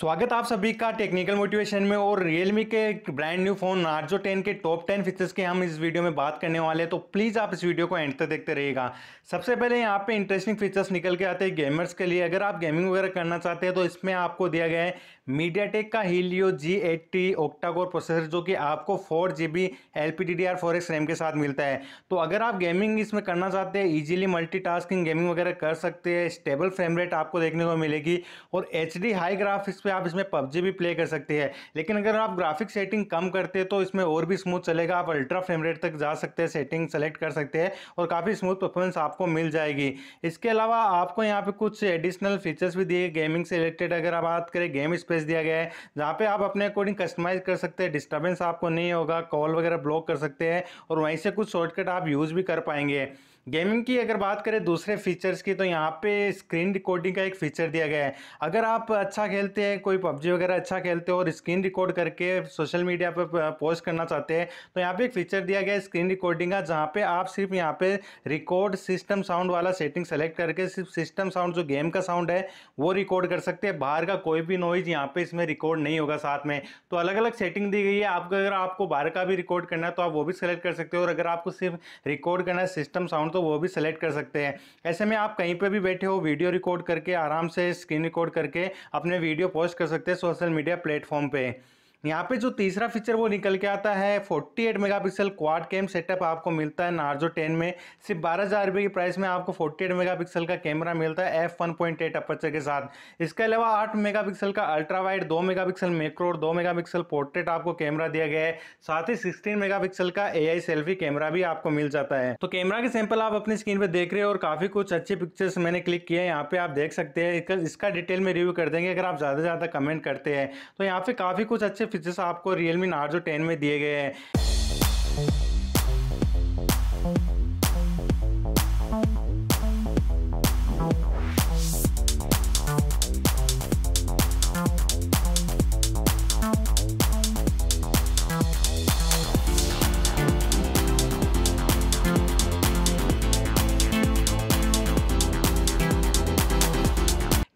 स्वागत आप सभी का टेक्निकल मोटिवेशन में। और रियलमी के ब्रांड न्यू फोन नार्जो 10 के टॉप 10 फीचर्स के हम इस वीडियो में बात करने वाले हैं, तो प्लीज़ आप इस वीडियो को एंड तक देखते रहिएगा। सबसे पहले यहाँ पे इंटरेस्टिंग फीचर्स निकल के आते हैं गेमर्स के लिए। अगर आप गेमिंग वगैरह करना चाहते हैं तो इसमें आपको दिया गया है मीडियाटेक का हीलियो G80 ऑक्टाकोर प्रोसेसर, जो कि आपको 4GB LPDDR4X रैम के साथ मिलता है। तो अगर आप गेमिंग इसमें करना चाहते हैं, ईजिली मल्टीटास्किंग गेमिंग वगैरह कर सकते हैं। स्टेबल फ्रेम रेट आपको देखने को मिलेगी और HD हाई ग्राफिक्स पे आप इसमें PUBG भी प्ले कर सकते हैं। लेकिन अगर आप ग्राफिक सेटिंग कम करते हैं तो इसमें और भी स्मूथ चलेगा। आप अल्ट्रा फ्रेम रेट तक जा सकते हैं, सेटिंग सेलेक्ट कर सकते हैं और काफ़ी स्मूथ परफॉर्मेंस आपको मिल जाएगी। इसके अलावा आपको यहाँ पर कुछ एडिशनल फीचर्स भी दिए गेमिंग से रिलेटेड। अगर आप बात करें गेम स्पेस दिया गया है, जहां पे आप अपने अकॉर्डिंग कस्टमाइज कर सकते हैं, डिस्टर्बेंस आपको नहीं होगा, कॉल वगैरह ब्लॉक कर सकते हैं और वहीं से कुछ शॉर्टकट आप यूज भी कर पाएंगे। गेमिंग की अगर बात करें दूसरे फीचर्स की, तो यहाँ पे स्क्रीन रिकॉर्डिंग का एक फीचर दिया गया है। अगर आप अच्छा खेलते हैं, कोई PUBG वगैरह अच्छा खेलते हो और स्क्रीन रिकॉर्ड करके सोशल मीडिया पर पोस्ट करना चाहते हैं, तो यहाँ पे एक फीचर दिया गया है स्क्रीन रिकॉर्डिंग का, जहाँ पे आप सिर्फ यहाँ पे रिकॉर्ड सिस्टम साउंड वाला सेटिंग सेलेक्ट करके सिर्फ सिस्टम साउंड, जो गेम का साउंड है, वो रिकॉर्ड कर सकते हैं। बाहर का कोई भी नॉइज यहाँ पे इसमें रिकॉर्ड नहीं होगा। साथ में तो अलग अलग सेटिंग दी गई है आपको। अगर आपको बाहर का भी रिकॉर्ड करना है तो आप वो भी सेलेक्ट कर सकते हो, और अगर आपको सिर्फ रिकॉर्ड करना है सिस्टम साउंड तो वो भी सेलेक्ट कर सकते हैं। ऐसे में आप कहीं पे भी बैठे हो, वीडियो रिकॉर्ड करके, आराम से स्क्रीन रिकॉर्ड करके अपने वीडियो पोस्ट कर सकते हैं सोशल मीडिया प्लेटफॉर्म पे। यहाँ पे जो तीसरा फीचर वो निकल के आता है, 48 मेगापिक्सल क्वाड कैम सेटअप आपको मिलता है नार्जो 10 में। सिर्फ 12,000 रुपये की प्राइस में आपको 48 मेगापिक्सल का कैमरा मिलता है f1.8 अपर्चर के साथ। इसके अलावा 8 मेगापिक्सल का अल्ट्रा वाइड, 2 मेगापिक्सल मैक्रो और 2 मेगापिक्सल पोर्ट्रेट आपको कैमरा दिया गया है। साथ ही 16 मेगापिक्सल का AI सेल्फी कैमरा भी आपको मिल जाता है। तो कैमरा के सैंपल आप अपनी स्क्रीन पर देख रहे हो और काफ़ी कुछ अच्छे पिक्चर्स मैंने क्लिक किए हैं, यहाँ पे आप देख सकते हैं। इसका डिटेल में रिव्यू कर देंगे अगर आप ज़्यादा से ज़्यादा कमेंट करते हैं। तो यहाँ पे काफ़ी कुछ अच्छे फीचर्स आपको रियलमी नार्जो 10 में दिए गए हैं।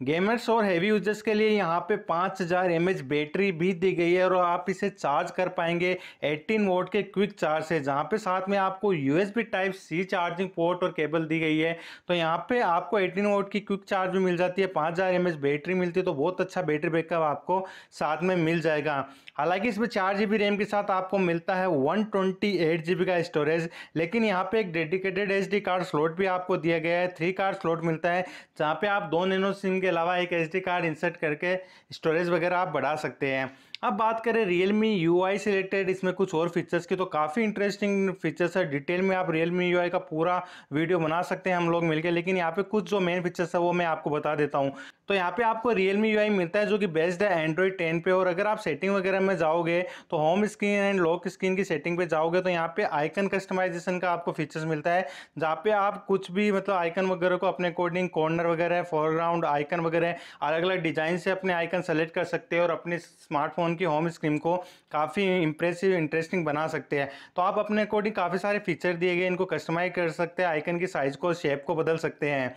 गेमर्स और हैवी यूजर्स के लिए यहाँ पे 5000 mAh बैटरी भी दी गई है और आप इसे चार्ज कर पाएंगे 18 वोल्ट के क्विक चार्ज से, जहाँ पे साथ में आपको USB Type-C चार्जिंग पोर्ट और केबल दी गई है। तो यहाँ पे आपको 18 वोल्ट की क्विक चार्ज भी मिल जाती है, 5000 mAh बैटरी मिलती है, तो बहुत अच्छा बैटरी बैकअप आपको साथ में मिल जाएगा। हालांकि इसमें 4GB रैम के साथ आपको मिलता है 128GB का स्टोरेज, लेकिन यहाँ पर एक डेडिकेटेड SD कार्ड स्लॉट भी आपको दिया गया है। 3 कार्ड स्लॉट मिलता है, जहाँ पर आप 2 नैनो सिम के अलावा एक SD कार्ड इंसर्ट करके स्टोरेज वगैरह आप बढ़ा सकते हैं। अब बात करें Realme UI से रिलेटेड इसमें कुछ और फीचर्स की, तो काफ़ी इंटरेस्टिंग फीचर्स है। डिटेल में आप Realme UI का पूरा वीडियो बना सकते हैं हम लोग मिलकर, लेकिन यहाँ पे कुछ जो मेन फीचर्स है वो मैं आपको बता देता हूँ। तो यहाँ पे आपको Realme UI मिलता है, जो कि बेस्ड है Android 10 पे। और अगर आप सेटिंग वगैरह में जाओगे तो home screen and lock screen की सेटिंग पे जाओगे तो यहाँ पे आइकन कस्टमाइजेशन का आपको फीचर्स मिलता है, जहाँ पे आप कुछ भी मतलब आइकन वगैरह को अपने अकॉर्डिंग कॉर्नर वगैरह, फोरग्राउंड आइकन वगैरह, अलग अलग डिजाइन से अपने आइकन सेलेक्ट कर सकते हैं और अपने स्मार्टफोन की होम स्क्रीन को काफ़ी इंप्रेसिव, इंटरेस्टिंग बना सकते हैं। तो आप अपने अकॉर्डिंग काफ़ी सारे फीचर दिए गए, इनको कस्टमाइज कर सकते हैं, आइकन की साइज को, शेप को बदल सकते हैं।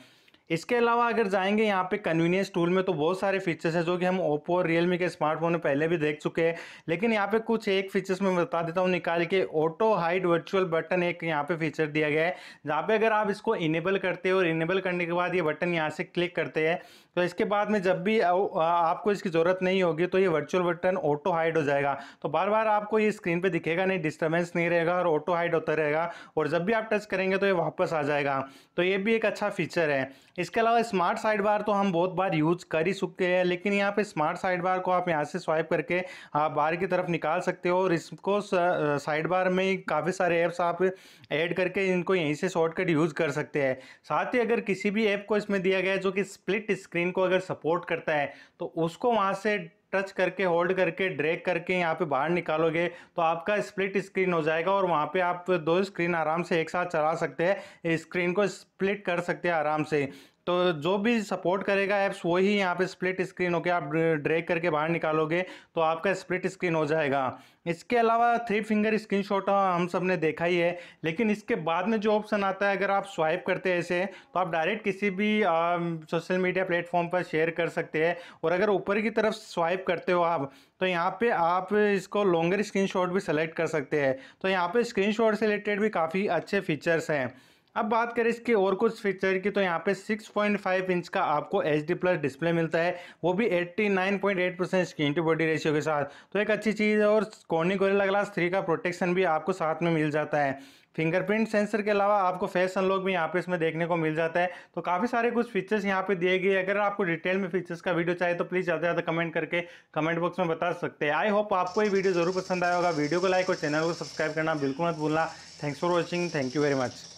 इसके अलावा अगर जाएंगे यहाँ पे कन्वीनियंस टूल में, तो बहुत सारे फीचर्स हैं जो कि हम ओप्पो और रियलमी के स्मार्टफोन में पहले भी देख चुके हैं, लेकिन यहाँ पे कुछ एक फीचर्स मैं बता देता हूँ निकाल के। ऑटो हाइड वर्चुअल बटन एक यहाँ पे फीचर दिया गया है, जहाँ पे अगर आप इसको इनेबल करते हो और इनेबल करने के बाद ये बटन यहाँ से क्लिक करते हैं, तो इसके बाद में जब भी आपको इसकी ज़रूरत नहीं होगी तो ये वर्चुअल बटन ऑटो हाइड हो जाएगा। तो बार बार आपको ये स्क्रीन पर दिखेगा नहीं, डिस्टर्बेंस नहीं रहेगा और ऑटो हाइड होता रहेगा, और जब भी आप टच करेंगे तो ये वापस आ जाएगा। तो ये भी एक अच्छा फीचर है। इसके अलावा स्मार्ट साइड बार तो हम बहुत बार यूज कर ही चुके हैं, लेकिन यहाँ पे स्मार्ट साइड बार को आप यहाँ से स्वाइप करके आप बाहर की तरफ निकाल सकते हो और इसको साइड बार में काफ़ी सारे ऐप्स आप ऐड करके इनको यहीं से शॉर्टकट यूज़ कर सकते हैं। साथ ही अगर किसी भी ऐप को इसमें दिया गया है जो कि स्प्लिट स्क्रीन को अगर सपोर्ट करता है, तो उसको वहाँ से टच करके, होल्ड करके, ड्रैग करके यहाँ पे बाहर निकालोगे तो आपका स्प्लिट स्क्रीन हो जाएगा और वहाँ पे आप 2 स्क्रीन आराम से एक साथ चला सकते हैं, स्क्रीन को स्प्लिट कर सकते हैं आराम से। तो जो भी सपोर्ट करेगा ऐप्स वही यहाँ पे स्प्लिट स्क्रीन होकर आप ड्रैग करके बाहर निकालोगे तो आपका स्प्लिट स्क्रीन हो जाएगा। इसके अलावा थ्री फिंगर स्क्रीनशॉट हम सब ने देखा ही है, लेकिन इसके बाद में जो ऑप्शन आता है अगर आप स्वाइप करते हैं ऐसे तो आप डायरेक्ट किसी भी सोशल मीडिया प्लेटफॉर्म पर शेयर कर सकते हैं। और अगर ऊपर की तरफ स्वाइप करते हो आप तो यहाँ पे आप इसको लॉन्गर स्क्रीनशॉट भी सेलेक्ट कर सकते हैं। तो यहाँ पे स्क्रीनशॉट से रिलेटेड भी काफ़ी अच्छे फीचर्स हैं। अब बात करें इसके और कुछ फीचर की तो यहाँ पे 6.5 इंच का आपको HD प्लस डिस्प्ले मिलता है, वो भी 89.8% स्क्रीन टू बॉडी रेशियो के साथ, तो एक अच्छी चीज़ है। और कॉर्निंग गोरिल्ला ग्लास 3 का प्रोटेक्शन भी आपको साथ में मिल जाता है। फिंगरप्रिंट सेंसर के अलावा आपको फेस अनलॉक भी यहाँ पे इसमें देखने को मिल जाता है। तो काफ़ी सारे कुछ फीचर्स यहाँ पे दिए गए। अगर आपको डिटेल में फीचर्स का वीडियो चाहिए तो प्लीज़ ज़्यादा से ज़्यादा कमेंट करके कमेंट बॉक्स में बता सकते हैं। आई होप आपको ये वीडियो जरूर पसंद आया होगा। वीडियो को लाइक और चैनल को सब्सक्राइब करना बिल्कुल मत भूलना। Thanks for watching, thank you very much.